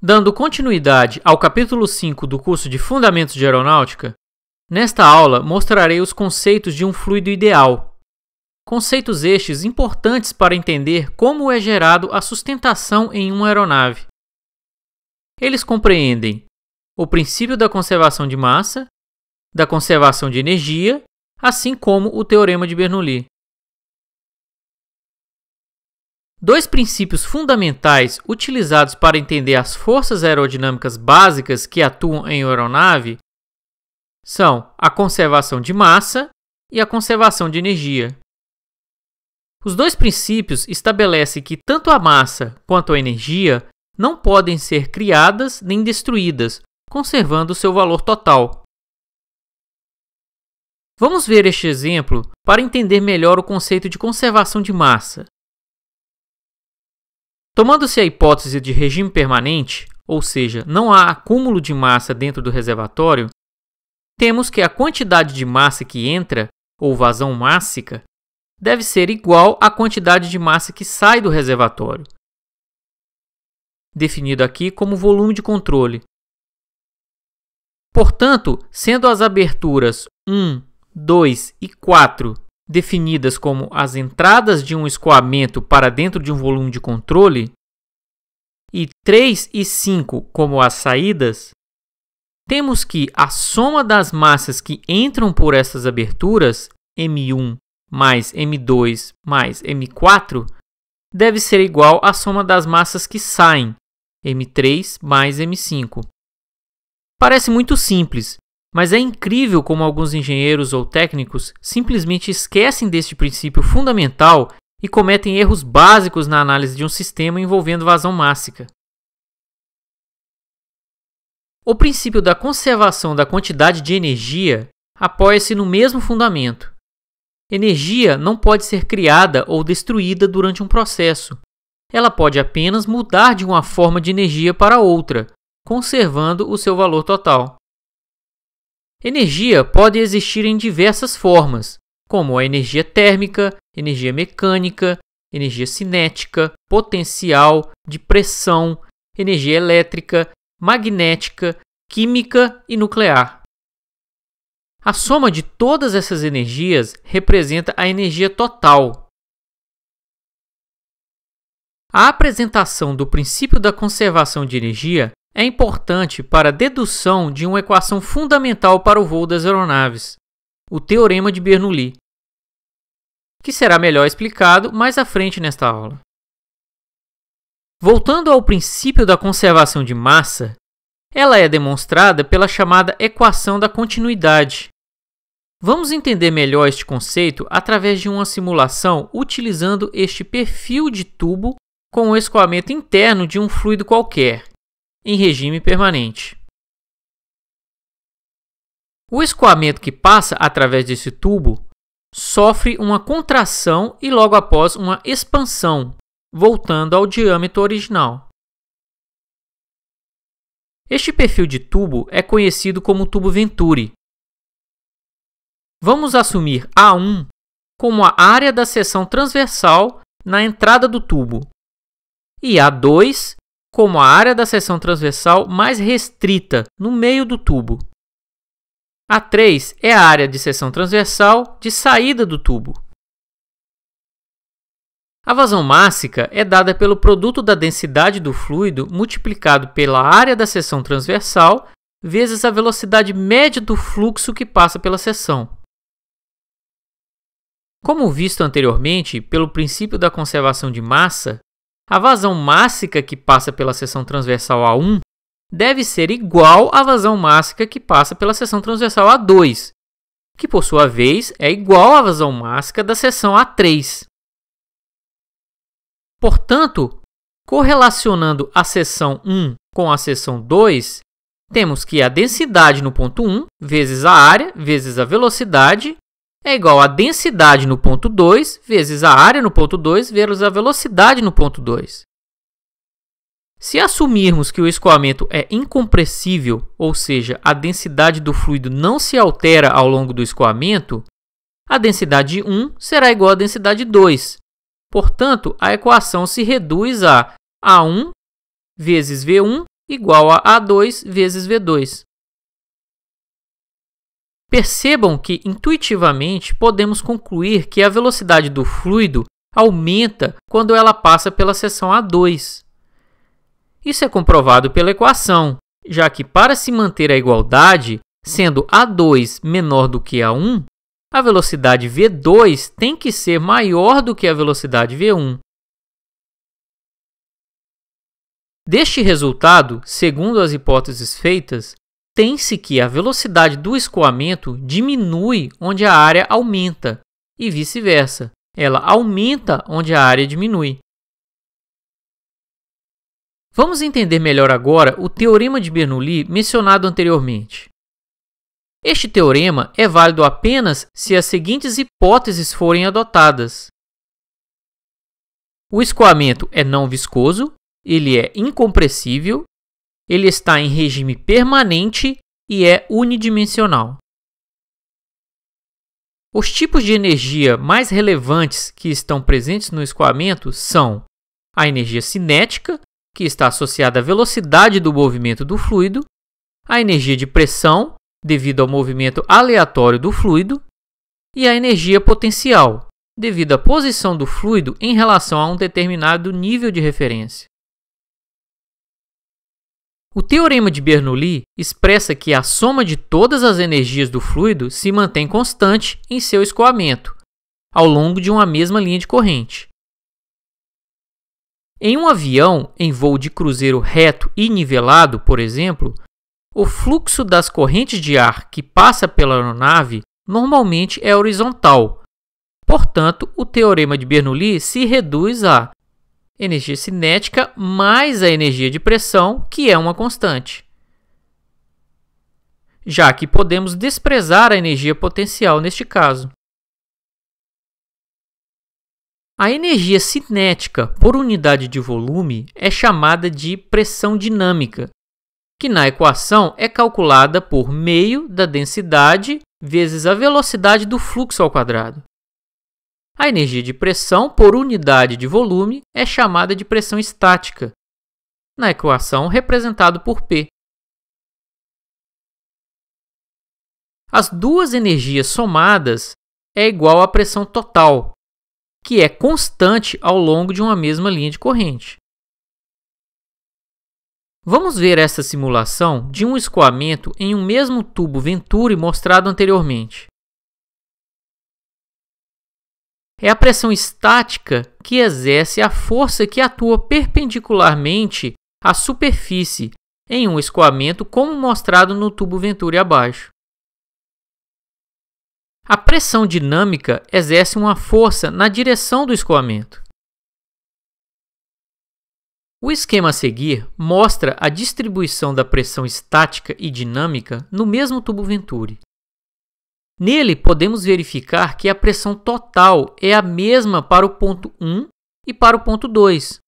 Dando continuidade ao capítulo 5 do curso de Fundamentos de Aeronáutica, nesta aula mostrarei os conceitos de um fluido ideal. Conceitos estes importantes para entender como é gerado a sustentação em uma aeronave. Eles compreendem o princípio da conservação de massa, da conservação de energia, assim como o Teorema de Bernoulli. Dois princípios fundamentais utilizados para entender as forças aerodinâmicas básicas que atuam em uma aeronave são a conservação de massa e a conservação de energia. Os dois princípios estabelecem que tanto a massa quanto a energia não podem ser criadas nem destruídas, conservando seu valor total. Vamos ver este exemplo para entender melhor o conceito de conservação de massa. Tomando-se a hipótese de regime permanente, ou seja, não há acúmulo de massa dentro do reservatório, temos que a quantidade de massa que entra, ou vazão mássica, deve ser igual à quantidade de massa que sai do reservatório, definido aqui como volume de controle. Portanto, sendo as aberturas 1, 2 e 4 definidas como as entradas de um escoamento para dentro de um volume de controle, e 3 e 5 como as saídas, temos que a soma das massas que entram por essas aberturas, M1 mais M2 mais M4, deve ser igual à soma das massas que saem, M3 mais M5. Parece muito simples, mas é incrível como alguns engenheiros ou técnicos simplesmente esquecem deste princípio fundamental e cometem erros básicos na análise de um sistema envolvendo vazão mássica. O princípio da conservação da quantidade de energia apoia-se no mesmo fundamento. Energia não pode ser criada ou destruída durante um processo. Ela pode apenas mudar de uma forma de energia para outra, conservando o seu valor total. Energia pode existir em diversas formas, como a energia térmica, energia mecânica, energia cinética, potencial, de pressão, energia elétrica, magnética, química e nuclear. A soma de todas essas energias representa a energia total. A apresentação do princípio da conservação de energia é importante para a dedução de uma equação fundamental para o voo das aeronaves, o Teorema de Bernoulli, que será melhor explicado mais à frente nesta aula. Voltando ao princípio da conservação de massa, ela é demonstrada pela chamada equação da continuidade. Vamos entender melhor este conceito através de uma simulação utilizando este perfil de tubo com o escoamento interno de um fluido qualquer, em regime permanente. O escoamento que passa através desse tubo sofre uma contração e logo após uma expansão, voltando ao diâmetro original. Este perfil de tubo é conhecido como tubo Venturi. Vamos assumir A1 como a área da seção transversal na entrada do tubo e A2 como a área da seção transversal mais restrita, no meio do tubo. A3 é a área de seção transversal de saída do tubo. A vazão mássica é dada pelo produto da densidade do fluido multiplicado pela área da seção transversal vezes a velocidade média do fluxo que passa pela seção. Como visto anteriormente, pelo princípio da conservação de massa, a vazão mássica que passa pela seção transversal A1 deve ser igual à vazão mássica que passa pela seção transversal A2, que por sua vez é igual à vazão mássica da seção A3. Portanto, correlacionando a seção 1 com a seção 2, temos que a densidade no ponto 1 vezes a área vezes a velocidade é igual à densidade no ponto 2 vezes a área no ponto 2 vezes a velocidade no ponto 2. Se assumirmos que o escoamento é incompressível, ou seja, a densidade do fluido não se altera ao longo do escoamento, a densidade 1 será igual à densidade 2. Portanto, a equação se reduz a A1 vezes V1 igual a A2 vezes V2. Percebam que, intuitivamente, podemos concluir que a velocidade do fluido aumenta quando ela passa pela seção A2. Isso é comprovado pela equação, já que, para se manter a igualdade, sendo A2 menor do que A1, a velocidade V2 tem que ser maior do que a velocidade V1. Deste resultado, segundo as hipóteses feitas, tem-se que a velocidade do escoamento diminui onde a área aumenta, e vice-versa, ela aumenta onde a área diminui. Vamos entender melhor agora o Teorema de Bernoulli mencionado anteriormente. Este teorema é válido apenas se as seguintes hipóteses forem adotadas. O escoamento é não viscoso, ele é incompressível, ele está em regime permanente e é unidimensional. Os tipos de energia mais relevantes que estão presentes no escoamento são a energia cinética, que está associada à velocidade do movimento do fluido, a energia de pressão, devido ao movimento aleatório do fluido, e a energia potencial, devido à posição do fluido em relação a um determinado nível de referência. O Teorema de Bernoulli expressa que a soma de todas as energias do fluido se mantém constante em seu escoamento, ao longo de uma mesma linha de corrente. Em um avião, em voo de cruzeiro reto e nivelado, por exemplo, o fluxo das correntes de ar que passa pela aeronave normalmente é horizontal. Portanto, o Teorema de Bernoulli se reduz a energia cinética mais a energia de pressão, que é uma constante. Já que podemos desprezar a energia potencial neste caso. A energia cinética por unidade de volume é chamada de pressão dinâmica, que na equação é calculada por meio da densidade vezes a velocidade do fluxo ao quadrado. A energia de pressão por unidade de volume é chamada de pressão estática, na equação representado por P. As duas energias somadas é igual à pressão total, que é constante ao longo de uma mesma linha de corrente. Vamos ver essa simulação de um escoamento em um mesmo tubo Venturi mostrado anteriormente. É a pressão estática que exerce a força que atua perpendicularmente à superfície em um escoamento, como mostrado no tubo Venturi abaixo. A pressão dinâmica exerce uma força na direção do escoamento. O esquema a seguir mostra a distribuição da pressão estática e dinâmica no mesmo tubo Venturi. Nele, podemos verificar que a pressão total é a mesma para o ponto 1 e para o ponto 2.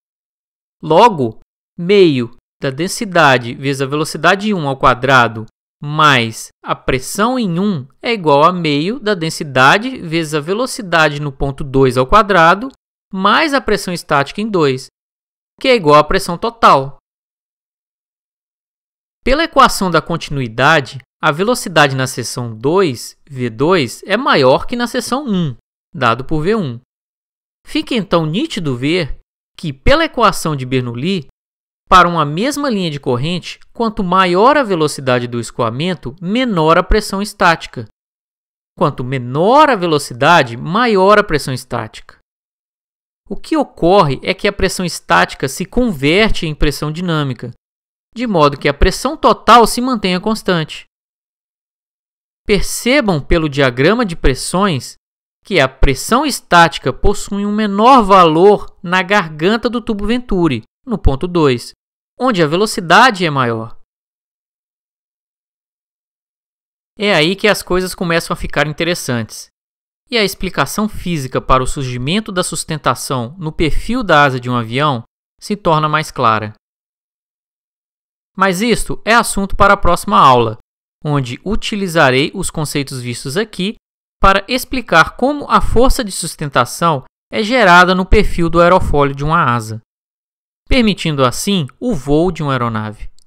Logo, meio da densidade vezes a velocidade 1 ao quadrado mais a pressão em 1 é igual a meio da densidade vezes a velocidade no ponto 2 ao quadrado mais a pressão estática em 2, que é igual à pressão total. Pela equação da continuidade, a velocidade na seção 2, V2, é maior que na seção 1, dado por V1. Fica então nítido ver que, pela equação de Bernoulli, para uma mesma linha de corrente, quanto maior a velocidade do escoamento, menor a pressão estática. Quanto menor a velocidade, maior a pressão estática. O que ocorre é que a pressão estática se converte em pressão dinâmica, de modo que a pressão total se mantenha constante. Percebam pelo diagrama de pressões que a pressão estática possui um menor valor na garganta do tubo Venturi, no ponto 2, onde a velocidade é maior. É aí que as coisas começam a ficar interessantes. E a explicação física para o surgimento da sustentação no perfil da asa de um avião se torna mais clara. Mas isto é assunto para a próxima aula, onde utilizarei os conceitos vistos aqui para explicar como a força de sustentação é gerada no perfil do aerofólio de uma asa, permitindo assim o voo de uma aeronave.